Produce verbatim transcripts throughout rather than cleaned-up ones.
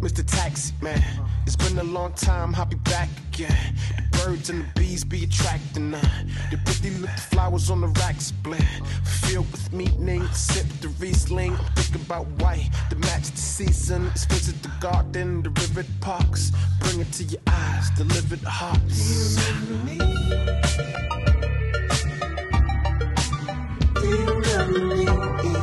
Mister Taxi Man, it's been a long time, I'll be back again. The birds and the bees be attracting her. The pretty little flowers on the racks blend, filled with meaning, sip the Riesling. I'm thinking about white, the match the season. It's visit the garden, the river parks. Bring it to your eyes, deliver the hearts. You remember me? You remember me?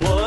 What?